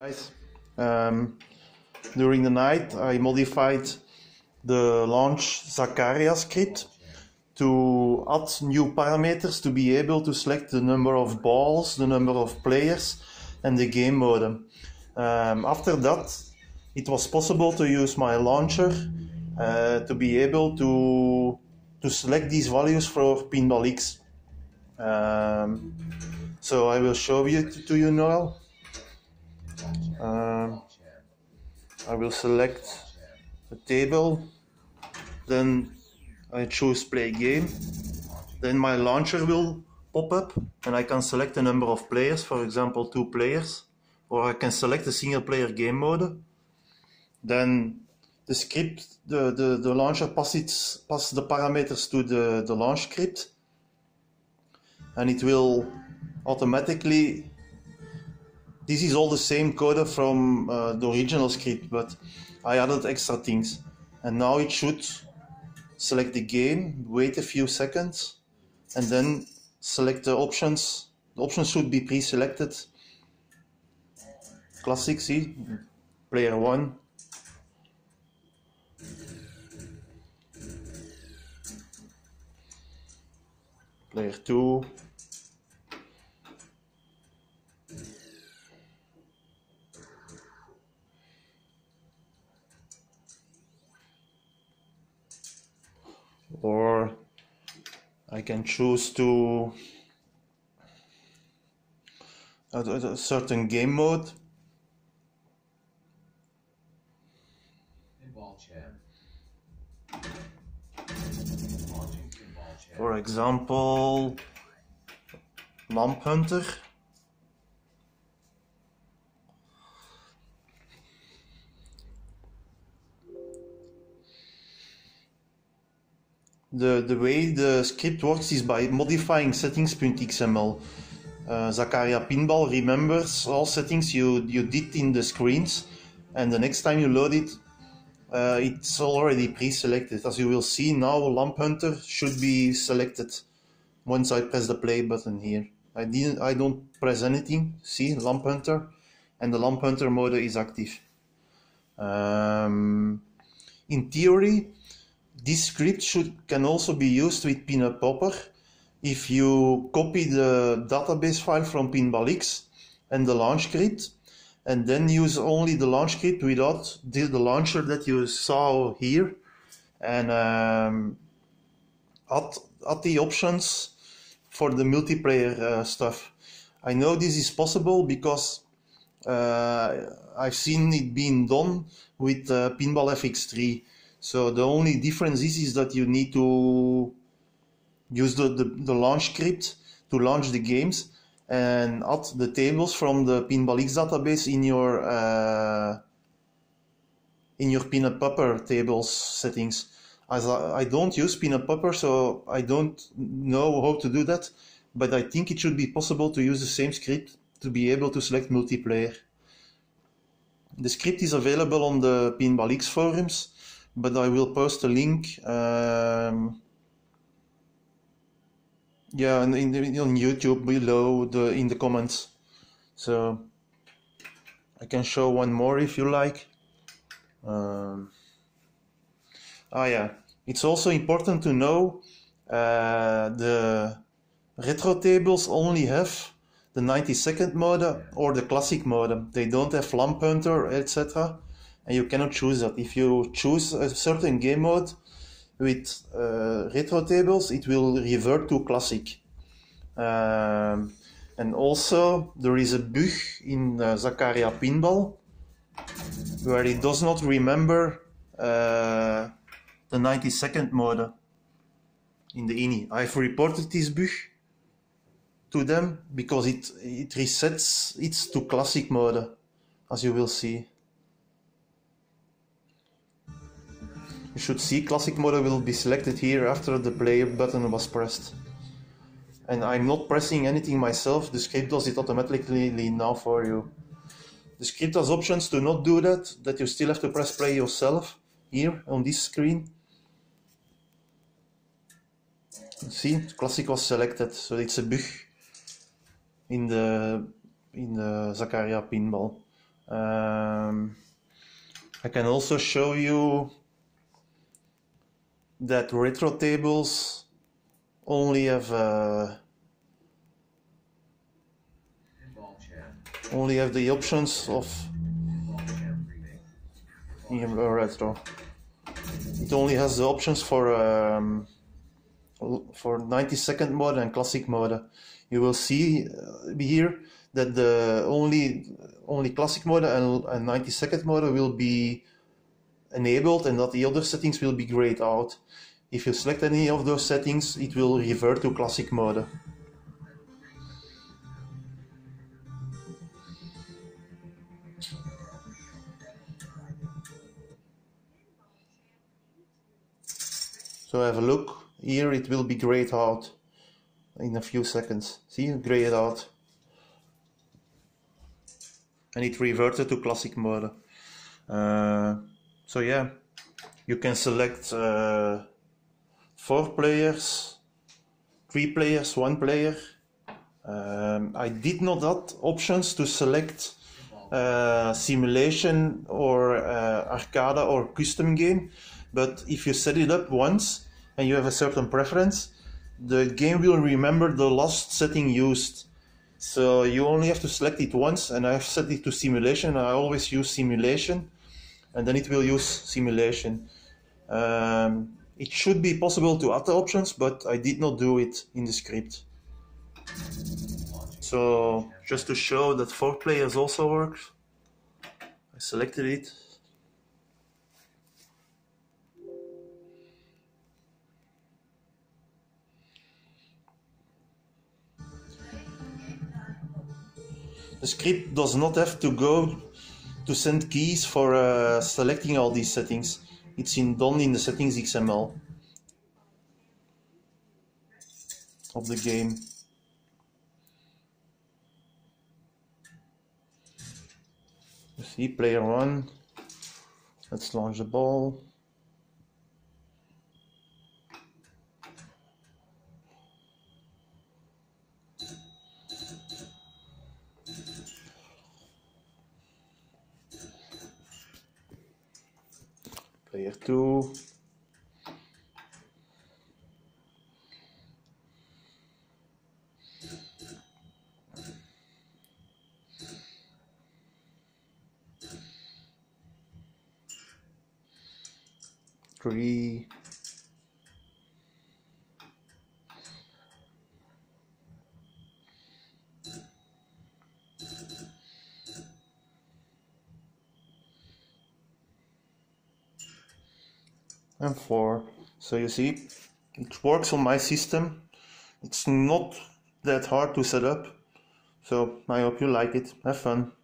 Guys, during the night I modified the Launch Zaccaria script to add new parameters to be able to select the number of balls, the number of players and the game mode. After that it was possible to use my launcher to be able to select these values for Pinball X. So I will show it to you now. I will select a table, then I choose play game, then my launcher will pop up and I can select a number of players, for example 2 players, or I can select a single player game mode. Then the script, the launcher passes the parameters to the launch script and it will automatically. This is all the same code from the original script, but I added extra things. And now it should select the game, wait a few seconds, and then select the options. The options should be pre-selected. Classic, see? Player 1. Player 2. Or I can choose to a certain game mode. Pinball Jam. For example, Lamp Hunter. The way the script works is by modifying settings.xml. Zaccaria Pinball remembers all settings you did in the screens, and the next time you load it, it's already pre-selected. As you will see now, Lamp Hunter should be selected once I press the play button here. I don't press anything. See, Lamp Hunter, and the Lamp Hunter mode is active. In theory, this script can also be used with Pinup Popper. If you copy the database file from Pinball X and the launch script, and then use only the launch script without the launcher that you saw here, and add the options for the multiplayer stuff. I know this is possible because I've seen it being done with Pinball FX3. So the only difference is that you need to use the launch script to launch the games and add the tables from the Pinball X database in your Pinup Popper tables settings. As I don't use Pinup Popper, so I don't know how to do that, but I think it should be possible to use the same script to be able to select multiplayer. The script is available on the Pinball X forums, but I will post a link on YouTube below in the comments. So I can show one more if you like. It's also important to know the retro tables only have the 90-second mode or the classic mode. They don't have Lamp Hunter, etc. And you cannot choose that. If you choose a certain game mode with retro tables, it will revert to classic. And also there is a bug in Zaccaria Pinball where it does not remember the 90-second mode in the INI. I've reported this bug to them because it resets it to classic mode, as you will see. You should see classic mode will be selected here after the play button was pressed. And I'm not pressing anything myself, the script does it automatically now for you. The script has options to not do that you still have to press play yourself, here on this screen. See, classic was selected, so it's a bug in the Zaccaria Pinball. I can also show you that retro tables only have the options of retro. It only has the options for 90-second mode and classic mode. You will see here that the only classic mode and 90-second mode will be enabled, and that the other settings will be grayed out. If you select any of those settings, it will revert to classic mode. So have a look, here it will be grayed out in a few seconds. See, grayed out. And it reverted to classic mode. So yeah, you can select 4 players, 3 players, 1 player. I did not add options to select simulation or arcade or custom game, but if you set it up once and you have a certain preference, the game will remember the last setting used. So you only have to select it once, and I have set it to simulation. I always use simulation, and then it will use simulation. It should be possible to add options, but I did not do it in the script. So just to show that 4 players also works, I selected it. The script does not have to go to send keys for selecting all these settings. It's done in the settings XML of the game. You see, player 1. Let's launch the ball. Player 2. Three. And 4. So you see, it works on my system. It's not that hard to set up. So I hope you like it. Have fun.